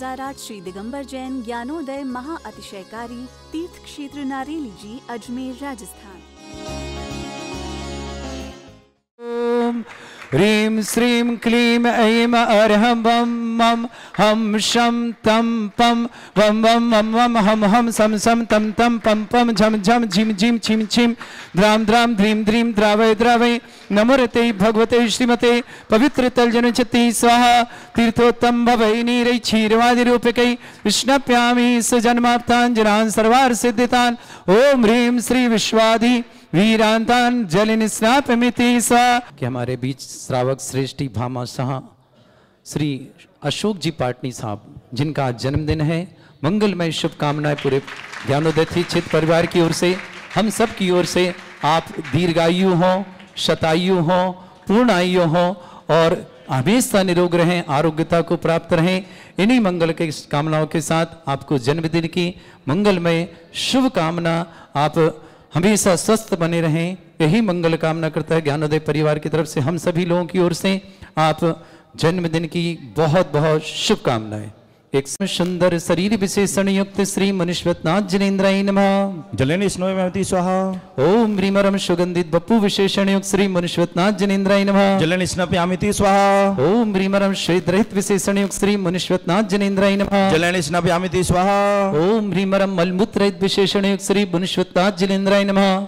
बाजारात श्री दिगंबर जैन ज्ञानोदय महाअतिशयकारी तीर्थ क्षेत्र नारेली जी, अजमेर, राजस्थान। ह्रीं श्रीं क्लीं ऐं अर्हं वं मं हं शं तं पं वं वं मं वं हं हं सं सं तं तं पं पं झं झं झिं झिं छिं छिं द्रां द्रां ध्रीं ध्रीं द्रावय द्रावय। नमोरते भगवते श्रीमते पवित्रतलजनुचते स्वाहा। तीर्थोत्तम भवै नीरै क्षीरवादिरूपकै विष्णप्यामि सजन्माप्ताञ्जनान् सर्वार सिद्धितान्। ओम ह्रीं श्री विश्वाधि वीरांतान जलिनिस्नापमिति सा। कि हमारे बीच श्रावक श्रेष्ठी भामा शाह श्री अशोक जी पाटनी साहब, जिनका आज जन्मदिन है। मंगलमय शुभकामनाएं पूरे ज्ञानोदय तीर्थक्षेत्र परिवार की ओर से, हम सब की ओर से। आप दीर्घायु हों, शतायु हों, पूर्णायु हों और हमेशा निरोग रहें, आरोग्यता को प्राप्त रहें। इन्हीं मंगल के कामनाओं के साथ आपको जन्मदिन की मंगलमय शुभकामना। आप हमेशा स्वस्थ बने रहें, यही मंगल कामना करता है ज्ञानोदय परिवार की तरफ से, हम सभी लोगों की ओर से। आप जन्मदिन की बहुत बहुत शुभकामनाएं। एक सुंदर शरीर विशेषण युक्त श्री मनुष्यनाथ जनेन्द्राय नमः जलेन स्नोयमति स्वाहा। ओम रीमरम सुगंधित बप्पू विशेषण युक्त श्री मनुष्यनाथ जनेन्द्राय नमः जलेन स्नपयामिति स्वाहा। ओम रीमरम श्रीद्रहित विशेषण युक्त श्री मनुष्यनाथ जनेन्द्राय नमः जलेन स्नपयामिति स्वाहा। ओम रीमरम मलमूत्रहित विशेषण युक्त श्री मनुष्यनाथ जनेन्द्राय नमः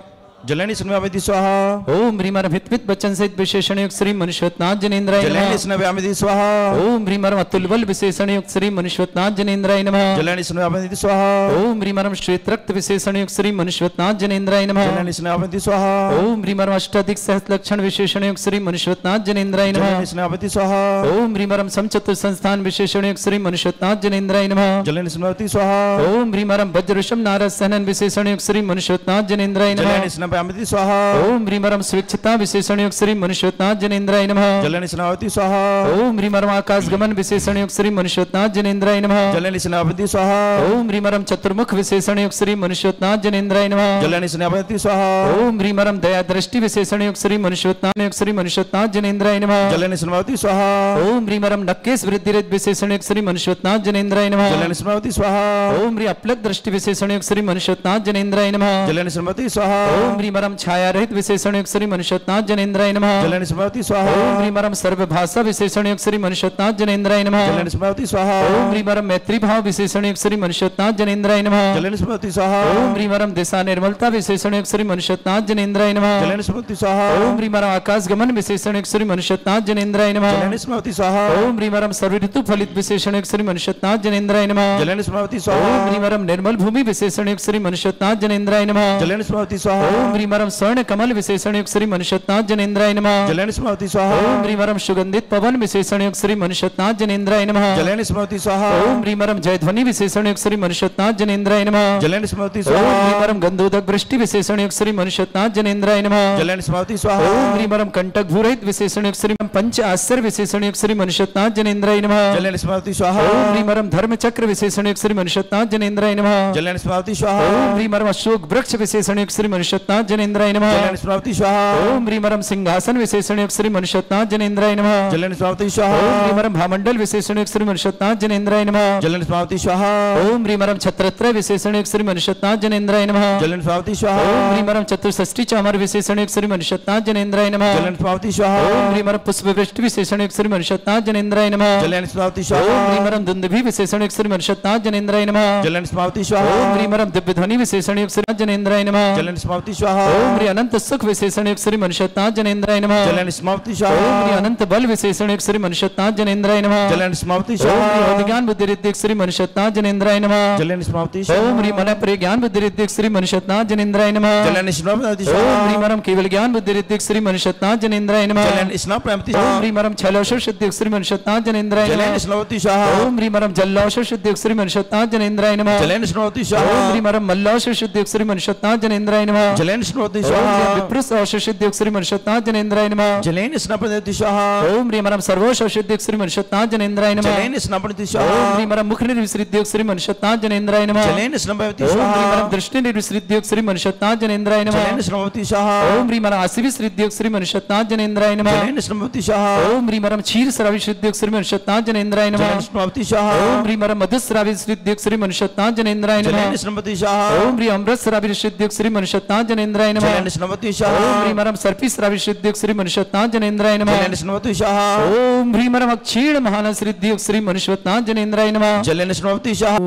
जलेन स्नपयामिति स्वाहा। ओम रीमरम हितमित वचन सहित विशेषण युक्त श्री मनुष्यनाथ जनेन्द्राय नमः जलेन स्नपयामिति स्वाहा। ओम रीमरम अतुलबल विशेषण युक्त श्री मनुष्यनाथ जनेन्द्राय नमः जलेन स्नपयामिति स्वाहा। ओम रीमरम श्वेत्रक्त विशेषण युक्त श्री मनुष्यनाथ जनेन्द्राय नमः जलेन स्नपयामिति स्वाहा। ओम रीमरम अष्टाधिक सहस्त्र लक्षण विशेषण युक्त श्री मनुष्यनाथ जनेन्द्राय नमः जलेन स्नपयामिति स्वाहा। ओम रीमरम समचतुर संस्थान विशेषण युक्त श्री मनुष्यनाथ जनेन्द्राय नमः जलेन स्नपयामिति स्वाहा। ओम रीमरम वज्रऋषभ नारद सहनन विशेषण युक्त श्री मनुष्यनाथ जनेन्द्राय नमः अमिति स्वाहा। ओम रीमरम स्वेच्छता विशेषण युक्त श्री मनुष्यनाथ जनेन्द्राय नमः जलेन स्नावति स्वाहा। ओम रीमरम आकाश गमन विशेषण युक्त श्री मनुष्यनाथ जनेन्द्राय नमः जलेन स्नावति स्वाहा। ओम रीमरम चतुर्मुख विशेषण युक्त श्री मनुष्यनाथ जनेन्द्राय नमः जलेन स्नावति स्वाहा। ओम रीमरम दया दृष्टि विशेषण युक्त श्री मनुष्यनाथ जनेन्द्राय नमः जलेन स्नावति स्वाहा। ओम रीमरम नक्केश वृद्धि रहित विशेषण युक्त श्री मनुष्यनाथ जनेन्द्राय नमः जलेन स्नावति स्वाहा। ओम री अपलक दृष्टि विशेषण युक्त श्री मनुष्यनाथ जनेन्द्राय नमः जलेन स्नावति स्वाहा। रीमरम छाया रहित विशेषण युक्त श्री मनुष्यनाथ जनेन्द्राय नमः जलेन स्मरति स्वाहा। ओम रीमरम सर्वभाषा विशेषण युक्त श्री मनुष्यनाथ जनेन्द्राय नमः जलेन स्मरति स्वाहा। ओम रीमरम मैत्री भाव विशेषण युक्त श्री मनुष्यनाथ जनेन्द्राय नमः जलेन स्मरति स्वाहा। ओम रीमरम दिशा निर्मलता विशेषण युक्त श्री मनुष्यनाथ जनेन्द्राय नमः जलेन स्मरति स्वाहा। ओम रीमरम आकाश गमन विशेषण युक्त श्री मनुष्यनाथ जनेन्द्राय नमः जलेन स्मरति स्वाहा। ओम रीमरम सर्व ऋतु फलित विशेषण युक्त श्री मनुष्यनाथ जनेन्द्राय नमः जलेन स्मरति स्वाहा। ओम रीमरम निर्मल भूमि विशेषण युक्त श्री मनुष्यनाथ जनेन्द्राय नमः जलेन स्मरति स्वाहा। ओम रीमरम स्वर्ण कमल विशेषण युक्त श्री मनुष्यनाथ जनेन्द्राय नमः जलेन स्मरति स्वाहा। ओम रीमरम सुगंधित पवन विशेषण युक्त श्री मनुष्यनाथ जनेन्द्राय नमः जलेन स्मरति स्वाहा। ओम रीमरम जयध्वनि विशेषण युक्त श्री मनुष्यनाथ जनेन्द्राय नमः जलेन स्मरति स्वाहा। ओम रीमरम गंधोदक वृष्टि विशेषण युक्त श्री मनुष्यनाथ जनेन्द्राय नमः जलेन स्मरति स्वाहा। ओम रीमरम कंटक भूरहित विशेषण युक्त श्री पंच आश्चर्य विशेषण युक्त श्री मनुष्यनाथ जनेन्द्राय नमः जलेन स्मरति स्वाहा। ओम रीमरम धर्म चक्र विशेषण युक्त श्री मनुष्यनाथ जनेन्द्राय नमः जलेन स्मरति स्वाहा। ओम रीमरम अशोक वृक्ष विशेषण युक्त श्री मनुष्यनाथ जनेन्द्राय नमः जलेन स्मरति स्वाहा। ओम रीमरम सिंहासन विशेषण युक्त श्री मनुष्यनाथ जनेन्द्राय नमः जलेन स्मरति स्वाहा। ओम रीमरम भामंडल विशेषण युक्त श्री मनुष्यनाथ जनेन्द्राय नमः जलेन स्मरति स्वाहा। ओम रीमरम छत्रत्रय विशेषण युक्त श्री मनुष्यनाथ जनेन्द्राय नमः जलेन स्मरति स्वाहा। ओम रीमरम चतुष्षष्ठी चामर विशेषण युक्त श्री मनुष्यनाथ जनेन्द्राय नमः जलेन स्मरति स्वाहा। ओम रीमरम पुष्पवृष्टि विशेषण युक्त श्री मनुष्यनाथ जनेन्द्राय नमः जलेन स्मरति स्वाहा। ओम रीमरम दुंदुभि विशेषण युक्त श्री मनुष्यनाथ जनेन्द्राय नमः जलेन स्मरति स्वाहा। ओम रीमरम दिव्य ध्वनि विशेषण युक्त श्री जनेन्द्राय नमः जलेन स्मरति स्वाहा। ओम री अनंत सुख विशेषण युक्त श्री मनुष्यनाथ जनेन्द्राय नमः जलेन स्मरति स्वाहा। ओम री अनंत बल विशेषण युक्त श्री मनुष्यनाथ जनेन्द्राय नमः जलेन स्मरति स्वाहा। ओम री ज्ञान बुद्धि रिद्धि श्री मनुष्यनाथ जनेन्द्राय नमः जलेन स्मरति स्वाहा। ओम री मन प्रिय ज्ञान बुद्धि रिद्धि श्री मनुष्यनाथ जनेन्द्राय नमः जलेन स्मरति स्वाहा। ओम री मरम केवल ज्ञान बुद्धि रिद्धि श्री मनुष्यनाथ जनेन्द्राय नमः जलेन स्मरति स्वाहा। ओम री मरम छलोष सिद्धि श्री मनुष्यनाथ जनेन्द्राय नमः जलेन स्मरति स्वाहा। ओम री मरम जल्लोष सिद्धि श्री मनुष्यनाथ जनेन्द्राय नमः जलेन स्मरति स्वाहा। ओम री मरम मल्लोष सिद्धि श्री मनुष्यनाथ जनेन्द्राय नमः Jelen Snow Tishaha. Viprus Ashashidhyuk Sri Manishatna Janendra Inama. Jelen Snapan Tishaha. Om Rimaram Sarvashashidhyuk Sri Manishatna Janendra Inama. Jelen Snapan Tishaha. Om Rimaram Mukhni Risridhyuk Sri Manishatna Janendra Inama. Jelen Snapan Tishaha. Om Rimaram Drishni Risridhyuk Sri Manishatna Janendra Inama. Jelen Snapan Tishaha. Om Rimaram Asivis Ridhyuk Sri Manishatna Janendra Inama. Jelen Snapan Tishaha. Om Rimaram Cheer Saravisridhyuk Sri Manishatna Janendra Inama. Jelen Snapan Tishaha. Om Rimaram Madhus Saravisridhyuk Sri Manishatna Janendra Inama. Jelen Snapan Tishaha. Om Rimaram Amrit Saravisridhyuk Sri Manishatna Janendra Inama. Jelen Snapan Tishaha. Om Rimaram Sarpi Saravisridhyuk Sri Manishatna Janendra Inama. Jelen Snapan Tishaha. Om Rimaram Akshir Mahanasridhyuk Sri Manishatna Janendra Inama. Jelen Snapan Tishaha.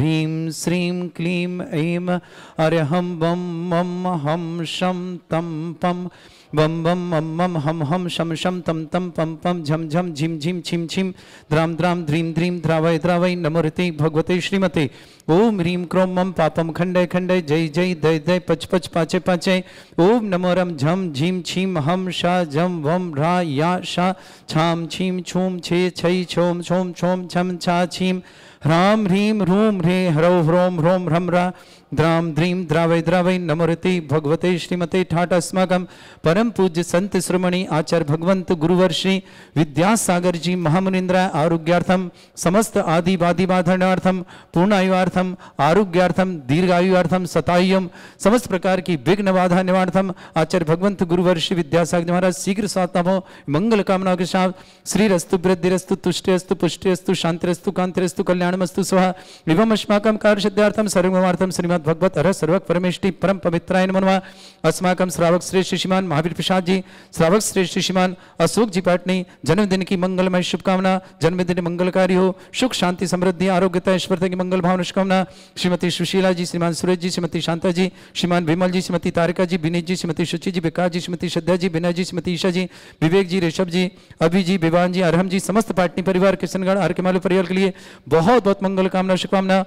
Reem, Sreem, Kleem, Aim, Areham, Bam, Mam, Ham, Sham, Tam, Pam, Bam, Bam, Mam, Mam, Ham, Ham, Sham, Sham, Tam, Tam, Pam, Pam, Jham, Jham, Jhim, Jhim, Chim, Chim, Dram, Dram, Dream, Dream, Dravai, Dravai, Namurite, Bhagavate, Shrimate, Om, Reem, Krom, Mam, Papam, Khandai, Khandai, Jai, Jai, Dai, Dai, Pach, Pach, Pache, Pache, Om, Namoram, Jham, Jhim, Chim, Ham, Sha, Jham, Vam, Ra, Ya, Sha, Cham, Chim, Chum, Che, Chai, Chom, Chom, Chom, Cham, Cha, Chim, Ram, Reem, Room, Re, Hrav, Rom, Rom, Ramra, Dram, Dream, Dravai, Dravai, Namurati, Bhagavate, Shrimate, Tata, Smagam, Param Pujya, Sant Sromani, Achar, Bhagavant, Guruvarshi, Vidyasagarji, Mahamunindra, Arugyartham, Samasta, Adi, Vadi, Vadhanartham, Purnayuartham, Arugyartham, Dirgayuartham, Satayam, Samast Prakar ki Vigna Vadha Nivartham, Achar, Bhagavant, Guruvarshi, Vidyasagarji Maharaj, Sigra Satamo, Mangal Kamana Ke Sath, Sri Rastu, Vriddhi Rastu, Tushti Rastu, Pushti Rastu, Shanti Rastu, Kanti Rastu, Kalyan नमस्तु स्वाहा विभम अस्माकं कार्यशद्यार्थम सर्वमार्थम श्रीमद् भगवत अरह सर्वक परमेष्टि परम पवित्राय नमः अस्माकं श्रावक श्रेष्ठ श्रीमान महावीर प्रसाद जी श्रावक श्रेष्ठ श्रीमान अशोक जी पाटनी जन्मदिन की मंगलमय शुभकामना जन्मदिन मंगलकारी हो सुख शांति समृद्धि आरोग्यता ऐश्वर्य की मंगल भावना शुभकामना श्रीमती सुशीला जी श्रीमान सूरज जी श्रीमती शांता जी श्रीमान विमल जी श्रीमती तारिका जी विनीत जी श्रीमती सुचि जी विकास जी श्रीमती श्रद्धा जी बिना जी श्रीमती ईशा जी विवेक जी ऋषभ जी अभि जी विवान जी अरहम जी समस्त पाटनी परिवार किशनगढ़ आर के मालू परिवार के लिए बहुत बहुत मंगल कामना शुभकामना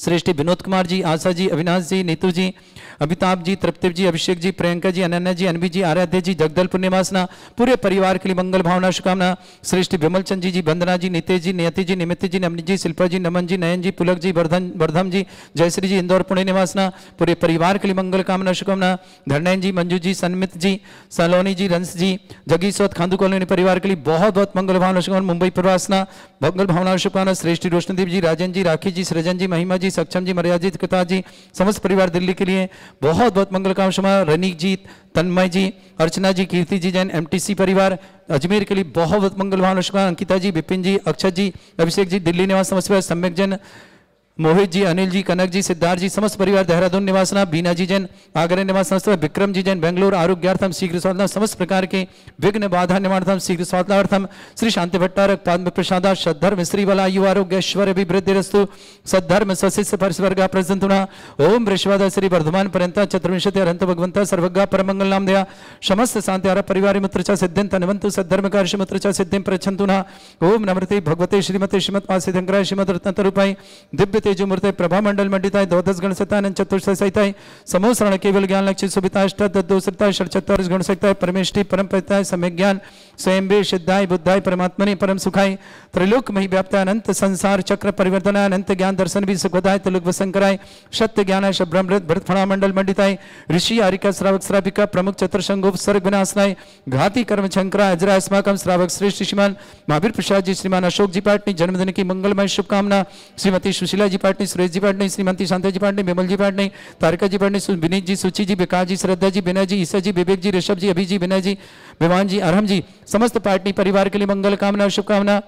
श्रेष्ठ विनोद कुमार जी आशा जी अविनाश जी नीतू जी अमिताभ जी तृप्तिव जी अभिषेक जी प्रियंका जी अनन्या जी अनवी जी आराध्या जी जगदल पूर्णिमासना पूरे परिवार के लिए मंगल भावना शुभकामना श्रेष्ठ विमल चंद जी वंदना जी नितेश जी नियति जी निमित्त जी नमनी जी शिल्पा जी नमन जी नयन जी पुलक जी वर्धम जी जयश्री जी इंदौर पुणे निवासना पूरे परिवार के लिए मंगल कामना शुभकामना धरनयन जी मंजू जी सन्मित जी सलोनी जी रंस जी जगीशोत खांडू कॉलोनी परिवार के लिए बहुत बहुत मंगल भावना शुभकामना मुंबई प्रवासना मंगल भावना शुभकामना श्रेष्ठ रोशनदीप जी राजन जी राखी जी सृजन जी महिमा जी सक्षम जी मर्यादित कृता जी समस्त परिवार दिल्ली के लिए बहुत बहुत मंगल कामना रनिक जी तन्मय जी अर्चना जी कीर्ति जी जैन एमटीसी परिवार अजमेर के लिए बहुत बहुत मंगल भावना शुभकामना अंकिता जी विपिन जी अक्षत जी अभिषेक जी दिल्ली निवास समस्त परिवार सम्यक जैन मोहित जी अनिल जी कनक जी सिद्धार्थ जी समस्त परिवार देहरादून निवासना बीना जी जैन आगरा निवास समस्त विक्रम जी जैन बेंगलोर आरोग्यार्थम शीघ्र स्वार्थम समस्त प्रकार के विघ्न बाधा निवार्थम शीघ्र स्वार्थार्थम श्री शांति भट्टारक पद्म प्रसादा सद्धर्म श्री वाला यु आरोग्य ऐश्वर्य अभिवृद्धि रस्तु सद्धर्म स्वशिष्य परिवर्ग प्रसंतुना ओम ऋषवादा श्री वर्धमान पर्यंत चतुर्विंशति अरहंत भगवंता सर्वज्ञ परमंगल नाम दया समस्त शांति आर परिवार मित्रचा सिद्धिं तनवंतु सद्धर्म कार्य मित्रचा सिद्धिं प्रयच्छन्तुना ओम नमृते भगवते श्रीमते श्रीमत्पा सिद्धंकराय श्रीमद रत्न रूपाय दिव्य तेजो मूर्ति प्रभा मंडल मंडिताय द्वादश गण सतान चतुर्थ सहिताय समो शरण केवल ज्ञान लक्ष्य सुभिता अष्टोसताय षडचत्वारिश गण सकताय परमेष्टि परम पिताय सम्यक ज्ञान स्वयंबे सिद्धाय बुद्धाय परमात्मने परम सुखाय त्रिलोक मही व्याप्ताय अनंत संसार चक्र परिवर्तनाय अनंत ज्ञान दर्शन भी सुखदाय त्रिलोक वसंकराय सत्य ज्ञानाय ब्रह्मृत भरत फणा मंडल मंडिताय ऋषि आरिका श्रावक श्राविका प्रमुख चतुर्शंगोप सर्ग विनाशनाय घाति कर्म शंकराय अजराय अस्माकं श्रावक श्रेष्ठ श्रीमान महावीर प्रसाद जी श्रीमान अशोक जी पाटनी जन्मदिन की मंगलमय शुभकामना श्रीमती सुशीला जी पाटनी सुरेश जी पाटनी श्रीमती शांता जी पाटनी विमल जी पाटनी तारिका जी पाटनी विनीत जी सुचि जी विकास जी श्रद्धा जी बिना जी ईसा जी विवेक जी ऋषभ जी अभि जी विनय जी विमान जी अरहम जी समस्त पाटनी परिवार के लिए मंगल कामना और शुभकामना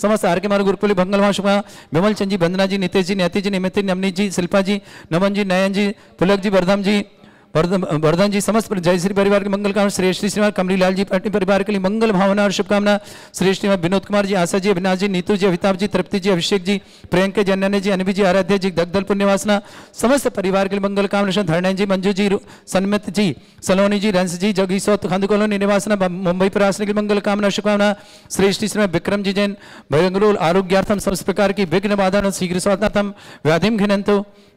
समस्त आर के मार्ग गुरुकुल भंगल वाशुका विमल चंद जी वंदना जी नितेश जी न्याति जी निमित नमनीत जी शिल्पा जी नमन जी नयन जी पुलक जी वर्धम जी वर्धन जी समस्त जयश्री परिवार के मंगल कामना श्रेष्ठ श्रीमान कमरीलाल जी पाटनी परिवार के लिए मंगल भावना और शुभकामना श्रेष्ठ श्रीमान विनोद कुमार जी आशा जी अविनाश जी नीतू जी अमिताभ जी तृप्ति जी अभिषेक जी प्रियंका जी अनन्या जी अनवी जी आराध्या जी जगदल पुण्यवासना समस्त परिवार के लिए मंगल कामना धरणन जी मंजू जी सन्मित जी सलोनी जी रंस जी जगीशोत खांडू कॉलोनी निवासना मुंबई प्रवासने के मंगल कामना शुभकामना श्रेष्ठ श्रीमान विक्रम जी जैन बेंगलुरु आरोग्यार्थम समस्त प्रकार की विघ्न बाधा शीघ्र स्वार्थार्थम व्याधिम घिनंतु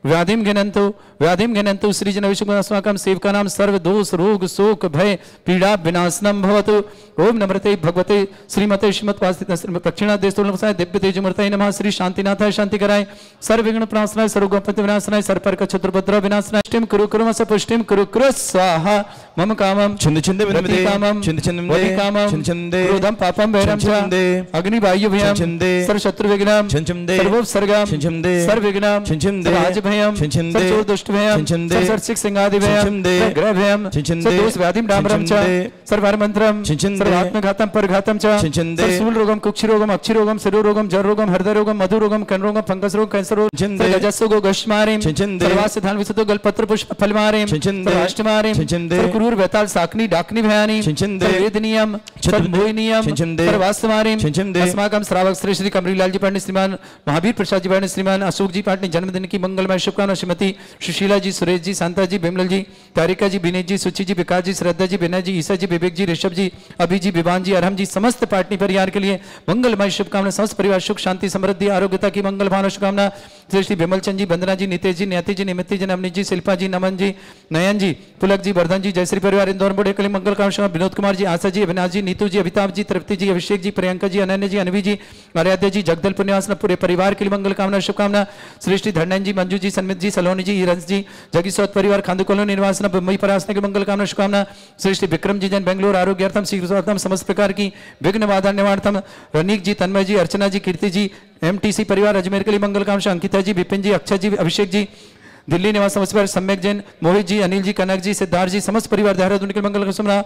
व्याधिम घिनंतु श्री जन विश्व अस्माकं सेवकानां सर्व दोष रोग शोक भय पीड़ा विनाशनं भवतु। ओम नमृते भगवते श्रीमते श्रीमद्वासिताय दक्षिणादेश तुलसाय दिव्य तेजमूर्तये नमः। श्री शांतिनाथाय शांतिकराय सर्वविघ्न प्रणाशनाय सर्वगोपति विनाशनाय सर्वपर्क चतुर्भद्र विनाशनाय ष्टिं कुरु कुरु मस पुष्टिं कुरु कुरु स्वाहा। मम कामं छिन्द छिन्द विनमदे छिन्द छिन्द विनमदे छिन्द छिन्दे क्रोधं पापं वैरं छिन्दे अग्नि वायुभयं छिन्दे सर्व शत्रु विघ्नं छिन्द छिन्दे सर्वोपसर्गं छिन्द छिन्दे सर्व विघ्नं छिन्द छिन्दे राज भयं छिन्द छिन्दे सर्व दुष्ट भयं छिन्द छिन्दे सर्व सिक सिंगादि भयं छिन्द छिन्दे ग्रह भयं छिन्द छिन्दे सर्व दोष व्याधिं डामरं च सर्व हर मंत्रं छिन्द छिन्दे सर्व आत्मघातं परघातं च छिन्द छिन्दे सर्व शूल रोगं कुक्षि रोगं अक्षि रोगं सिरो रोगं जर रोगं हृदय रोगं मधु रोगं कण रोगं फंगस रोगं कैंसर रोगं छिन्द छिन्दे रजसो गो गश्मारिं छिन्द छिन्दे सर्वास्य धन विसतो गलपत्र पुष्प फलमारिं छिन्द छिन्दे राष्ट्रमारिं छिन्द छिन्दे वैताल साकनी डाकनी भयानी वेदनियम अस्माकं श्रावक श्री श्री कमरीलाल जी पांडे श्रीमान महावीर प्रसाद जी पांडे श्रीमान अशोक जी पांडे जन्मदिन की मंगलमय शुभकामनाएं श्रीमती सुशीला जी सुरेश जी शांता जी बिमल जी तारिका जी विनीत जी सुचि जी विकास जी श्रद्धा जी विनय जी ईसा जी विवेक जी ऋषभ जी अभि जी विवान जी अरहम जी समस्त पाटनी परिवार के लिए मंगलमय शुभकामनाएं। समस्त परिवार सुख शांति समृद्धि आरोग्यता की मंगल भावना शुभकामना। श्री श्री विमलचंद जी वंदना जी नितेश जी न्याति जी निमित्ती जी नवनीत जी शिल्पा जी नमन जी नयन जी पुलक जी वर्धन जी जयश्री परिवार इंदौर बोर्ड के लिए मंगल कामना। विनोद कुमार जी आशा जी अविनाश जी नीतू जी अभिताभ जी तृप्ति जी अभिषेक जी प्रियंका जी अनन्या जी अनवी जी आराध्या जी जगदलपुर निवास पूरे परिवार के लिए मंगल कामना शुभकामना। श्रेष्ठी धर्णन जी मंजू जी सन्मित जी सलोनी जी हिरंस जी जगीसौत परिवार खांदू कॉलोनी निवास बम्बई परासना के मंगल कामना शुभकामना। श्रेष्ठी विक्रम जी जन बेंगलोर आरोग्यार्थम शीघ्रम समस्त प्रकार की विघ्न बाधा निवारणार्थम रनिक जी तन्मय जी अर्चना जी कीर्ति जी एमटीसी परिवार अजमेर के लिए मंगल कामना। अंकिता जी विपिन जी अक्षय जी अभिषेक जी दिल्ली निवास समस्त परिवार सम्यक जैन मोहित जी अनिल जी कनक जी सिद्धार्थ जी समस्त परिवार देहरादून के मंगल कामना।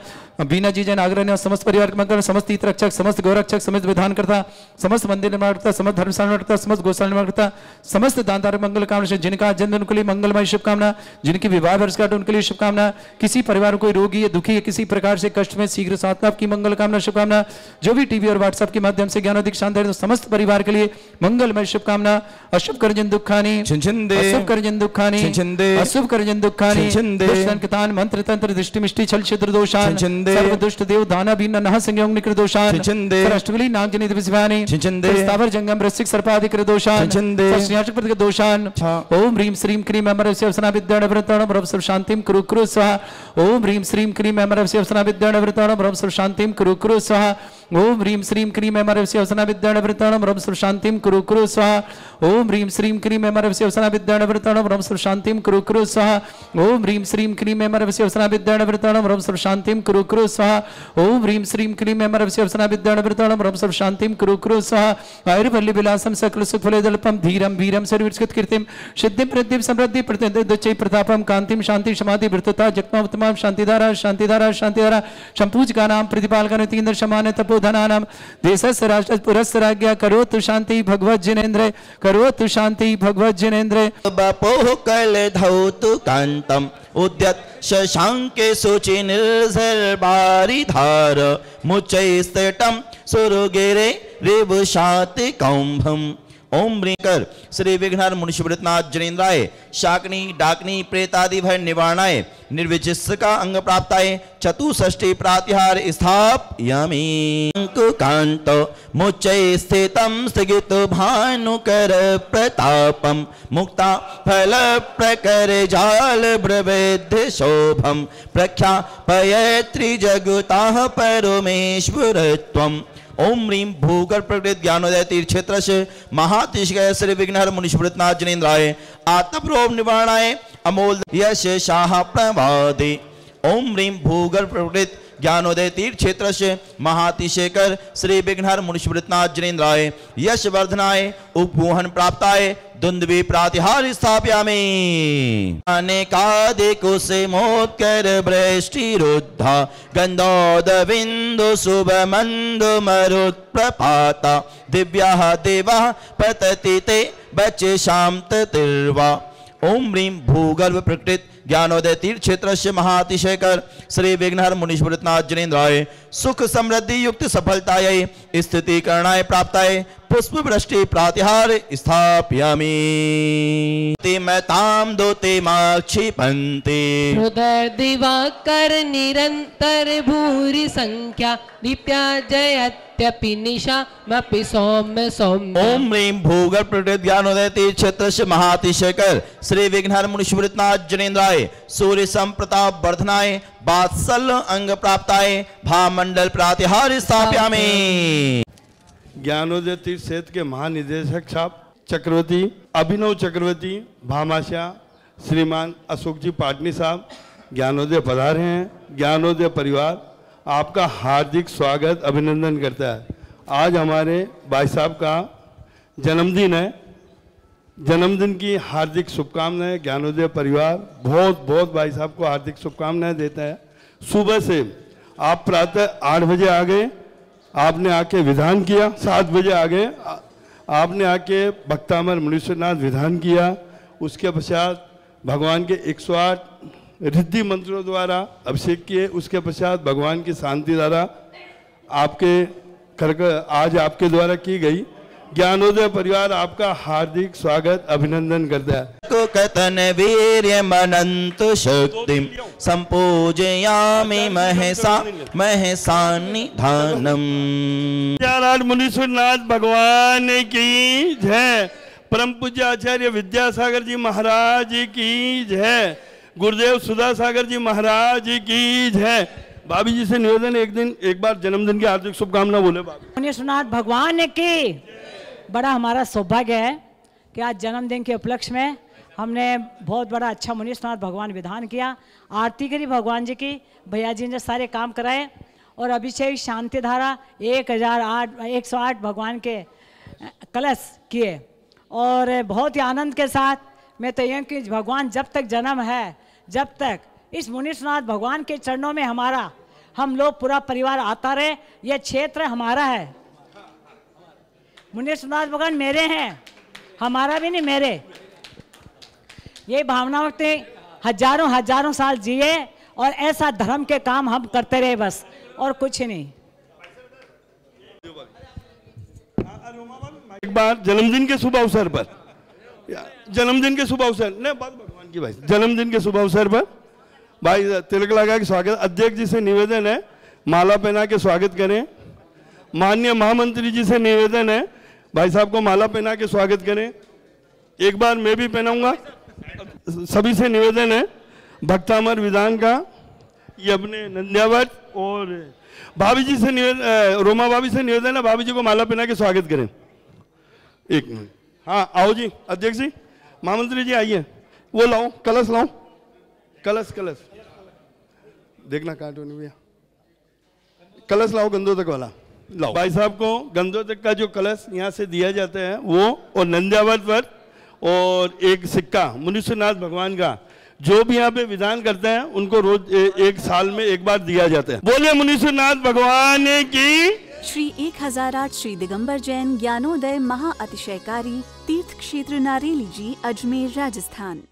बीना जी जैन आगरा निवास समस्त परिवार के मंगल। समस्त तीर्थरक्षक समस्त गौरक्षक समस्त विधानकर्ता समस्त मंदिर निर्माणकर्ता समस्त धर्मशाला निर्माणकर्ता समस्त गौशाला निर्माणकर्ता समस्त दानदार मंगल कामना। जिनका जन्म उनके लिए मंगलमय शुभकामना। जिनकी विवाह वर्षगांठ उनके लिए शुभकामना। किसी परिवार कोई रोगी या दुखी किसी प्रकार से कष्ट में शीघ्र साधना की मंगल कामना शुभकामना। जो भी टीवी और व्हाट्सएप के माध्यम से ज्ञानोदय शांतिधारा समस्त परिवार के लिए मंगलमय शुभकामना। अशुभ कर जिन दुखानी अशुभ कर जिन दुखानी अशुभ करजन दुखानी संकतान मंत्र तंत्र दृष्टि मिष्टि छल छिद्र दोषान सर्व दुष्ट देव दाना भी नह संयोग निकृत दोषान अष्टगुली नाग जनित विषयानी स्थावर जंगम रसिक सर्पाधिक दोषान श्रीनाथ प्रति दोषान। ओम ह्रीम श्रीम क्रीम अमर से अवसना विद्या अवृतण ब्रह्म सर्व शांतिम कुरु कुरु स्वाहा। ओम ह्रीम श्रीम क्रीम अमर से अवसना विद्या अवृतण ब्रह्म सर्व शांतिम कुरु कुरु स्वाहा। ओम ह्रीम श्रीम क्रीम अमर से अवसना विद्या अवृतण ब्रह्म सर्व शांतिम कुरु कुरु स्वाहा। ओम ह्रीम श्रीम क्रीम अमर से अवसना विद्या अवृतण ब्रह्म सर्व शांतिम कुरु कुरु स्वाहा। ओम ह्रीम श्रीम क्रीम अमरवस्य अवसना विद्याण वृताणम ब्रह्म सर्व शांतिम कुरु कुरु स्वाहा। ओम ह्रीम श्रीम क्रीम अमरवस्य अवसना विद्याण वृताणम ब्रह्म सर्व शांतिम कुरु कुरु स्वाहा। आयुर्वल्ली विलासम सकल सुख फलदलपम धीरम वीरम सर्वविष्कृत कीर्तिम सिद्धिम प्रद्यम समृद्धि प्रतिदचय प्रतापम कांतिम शांति समाधि वृतता जगमा उत्तम शांतिधारा शांतिधारा शांतिधारा शंपूजकानां प्रतिपालकन तीन्द्र शमान तपोधनानां देशस्य राष्ट्र पुरस्सराज्ञा करोतु शांति भगवत जिनेन्द्र करोतु शांति भगवत जिनेन्द्र। बापो कैलधौतु कांतम उद्यत शशांके शुचि निर्झरबारिधार मुचैस्तटम सुरगिरे रिवशाति कौंभम। ओम रीकर श्री विघ्नहर मुनिशुभृतनाथ जनेन्द्राय शाकनी डाकनी प्रेतादि भय निवारणाय निर्विचिष्ट का अंग प्राप्ताय चतुष्षष्टि प्रातिहार स्थापयामि। कांतो मुच्चै स्थितं स्थित भानुकर प्रतापम मुक्ता फल प्रकर जाल ब्रवेद शोभम प्रख्यापय त्रिजगुताः परमेश्वरत्वम्। ओम ह्रीम भूगर्भ प्रकृत ज्ञानोदय तीर्थक्षेत्र महातिष्काय श्री विघ्नहर मुनिशुभृतनाथ जनेन्द्राय आत्मरोग निवारणाय अमोल यश शाह प्रवादे। ओम ह्रीम भूगर्भ प्रकृत ज्ञानोदय तीर्थक्षेत्र महातिशेखर श्री विघ्नहर मुनिशुभृतनाथ जनेन्द्राय यश वर्धनाय उपमोहन प्राप्ताय दुंदुभि प्रातिहार स्थापयामि। अनेकादिकुसुमोत्कर वृष्टिरुद्धा गन्धोदबिन्दु शुभमन्दु मरुत्प्रपाता दिव्याः देवाः पतति ते वचसां ततिर्वा। ओम ह्रीम भूगर्भ प्रकृत ज्ञानोदय तीर्थक्षेत्र महातिशेखर श्री विघ्नहर मुनिशुभृतनाथ जनेन्द्राय सुख समृद्धि युक्त सफलतायै स्थिति करणाय प्राप्ताय पुष्प वृष्टि प्रातिहार स्थापयामि। ताम दोते माक्षिपन्ते हृदय दिवाकर निरंतर भूरि संख्या दीप्या जयति ओम रीम भूगर्भ प्रकृत ज्ञानोदय तीर्थक्षेत्र महातिशेखर श्री विघ्नहर मुनिस्मृतनाथ जनेन्द्राय सूर्य संप्रताप वर्धनाय वात्सल अंग प्राप्ताय भामंडल प्रातिहार स्थापयामि। ज्ञानोदय तीर्थ क्षेत्र के महानिदेशक साहब चक्रवर्ती अभिनव चक्रवर्ती भामाशाह श्रीमान अशोक जी पाटनी साहब ज्ञानोदय पधारे हैं। ज्ञानोदय परिवार आपका हार्दिक स्वागत अभिनंदन करता है। आज हमारे भाई साहब का जन्मदिन है, जन्मदिन की हार्दिक शुभकामनाएं। ज्ञानोदय परिवार बहुत बहुत भाई साहब को हार्दिक शुभकामनाएं देता है। सुबह से आप प्रातः 8 बजे आ गए, आपने आके विधान किया। 7 बजे आ गए, आपने आके भक्तामर मुनीश्वरनाथ विधान किया। उसके पश्चात भगवान के 108 रिद्धि मंत्रों द्वारा अभिषेक किए। उसके पश्चात भगवान की शांति धारा आपके आज आपके द्वारा की गई। ज्ञानोदय परिवार आपका हार्दिक स्वागत अभिनंदन करता है। कथन वीर्य मनंत शक्ति संपूजयामि महसानिधानम। मुनीश्वरनाथ भगवान की जय। परम पूज्य आचार्य विद्यासागर जी महाराज की जय। गुरुदेव सुधा सागर जी महाराज की जय। भाभी जी से निवेदन एक बार जन्मदिन की हार्दिक शुभकामना बोले मुनीश्वरनाथ भगवान की। बड़ा हमारा सौभाग्य है कि आज जन्मदिन के उपलक्ष्य में हमने बहुत बड़ा अच्छा मुनीश्वरनाथ भगवान विधान किया, आरती करी भगवान जी की, भैया जी ने सारे काम कराए और अभिषेक शांति धारा 108 भगवान के कलश किए और बहुत ही आनंद के साथ। मैं तो यह कि भगवान जब तक जन्म है, जब तक इस मुनीश्वरनाथ भगवान के चरणों में हमारा हम लोग पूरा परिवार आता रहे। यह क्षेत्र हमारा है, मुनीश्वरनाथ भगवान मेरे हैं, हमारा भी नहीं मेरे। ये भावना रखते हजारों हजारों साल जिए और ऐसा धर्म के काम हम करते रहे, बस और कुछ नहीं। एक बार जन्मदिन के शुभ अवसर पर जन्मदिन के शुभ अवसर पर भाई तिलक लगा के स्वागत। अध्यक्ष जी से निवेदन है माला पहना के स्वागत करें। माननीय महामंत्री जी से निवेदन है भाई साहब को माला पहना के स्वागत करें। एक बार मैं भी पहनाऊंगा। सभी से निवेदन है भक्तामर विधान का ये अपने नंद्यावट और भाभी जी से निवेदन, रोमा भाभी से निवेदन है भाभी जी को माला पहना के स्वागत करें। एक मिनट, हाँ आओ जी अध्यक्ष जी, महामंत्री जी आइए। वो लाओ कलश, लाओ कलश, कलश देखना कार्टून भैया, कलश लाओ गंदो तक वाला लाओ। भाई साहब को गंदो तक का जो कलश यहाँ से दिया जाता है वो और नंद्यावत पर और एक सिक्का मुनीश्वरनाथ भगवान का। जो भी यहाँ पे विधान करते हैं उनको रोज एक साल में एक बार दिया जाता है। बोले मुनीश्वरनाथ भगवान की। श्री 1008 श्री दिगंबर जैन ज्ञानोदय महाअतिशयकारी तीर्थ क्षेत्र नारेली जी अजमेर राजस्थान।